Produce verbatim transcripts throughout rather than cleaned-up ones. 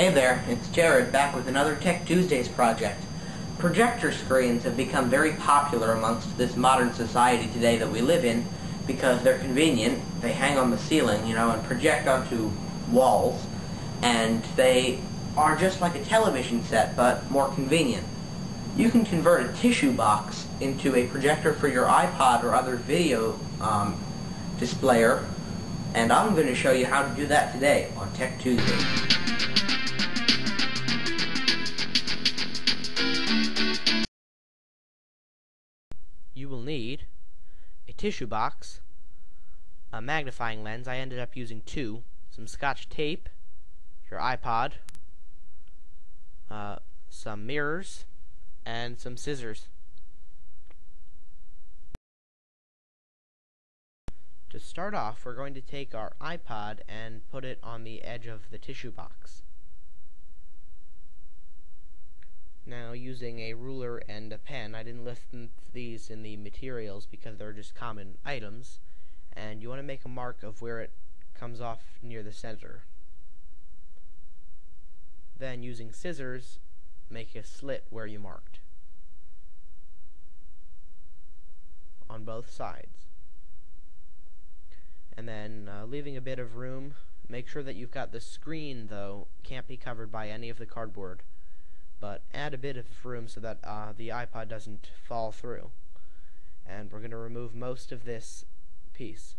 Hey there, it's Jarred back with another Tech Tuesdays project. Projector screens have become very popular amongst this modern society today that we live in because they're convenient, they hang on the ceiling, you know, and project onto walls, and they are just like a television set, but more convenient. You can convert a tissue box into a projector for your iPod or other video um, displayer, and I'm going to show you how to do that today on Tech Tuesdays. You will need a tissue box, a magnifying lens, I ended up using two, some scotch tape, your iPod, uh, some mirrors, and some scissors. To start off, we're going to take our iPod and put it on the edge of the tissue box. Now, using a ruler and a pen, I didn't list these in the materials because they're just common items, and you want to make a mark of where it comes off near the center. Then, using scissors, make a slit where you marked on both sides. And then, uh, leaving a bit of room, make sure that you've got the screen, though, can't be covered by any of the cardboard. But add a bit of room so that uh, the iPod doesn't fall through. And we're going to remove most of this piece.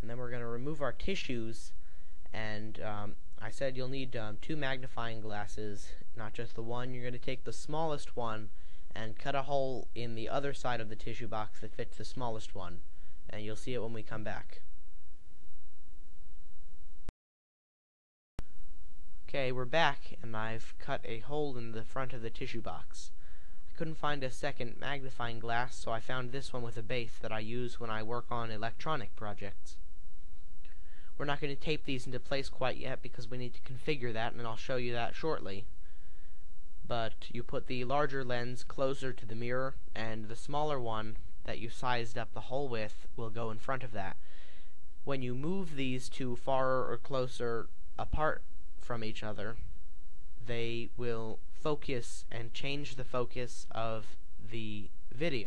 And then we're going to remove our tissues, and um, I said you'll need um, two magnifying glasses, not just the one. You're going to take the smallest one and cut a hole in the other side of the tissue box that fits the smallest one, and you'll see it when we come back. Okay, we're back, and I've cut a hole in the front of the tissue box. I couldn't find a second magnifying glass, so I found this one with a base that I use when I work on electronic projects. We're not going to tape these into place quite yet because we need to configure that, and I'll show you that shortly. But you put the larger lens closer to the mirror, and the smaller one that you sized up the hole with will go in front of that. When you move these two far or closer apart from each other, they will focus and change the focus of the video.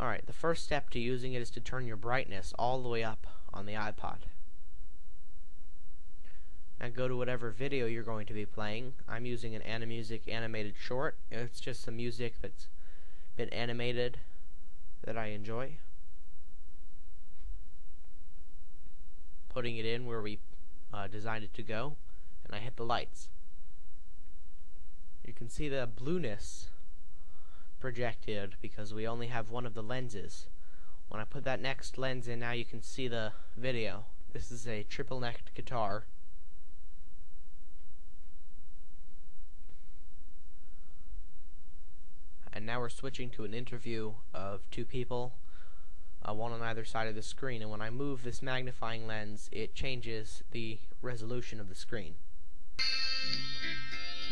Alright, the first step to using it is to turn your brightness all the way up on the iPod. Now go to whatever video you're going to be playing. I'm using an Animusic animated short. It's just some music that's been animated that I enjoy. Putting it in where we uh, designed it to go, and I hit the lights. You can see the blueness projected because we only have one of the lenses. When I put that next lens in, now you can see the video. This is a triple necked guitar. And now we're switching to an interview of two people, uh, one on either side of the screen, and when I move this magnifying lens, it changes the resolution of the screen.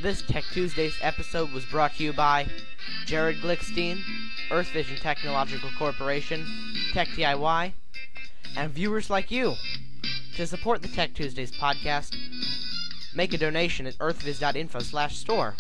This Tech Tuesdays episode was brought to you by Jarred Glickstein, EarthVision Technological Corporation, Tech D I Y, and viewers like you. To support the Tech Tuesdays podcast, make a donation at earthviz dot info slash store.